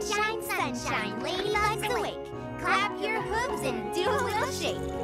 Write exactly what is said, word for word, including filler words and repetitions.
Sunshine, sunshine, ladybugs awake. Clap your hooves and do a little shake.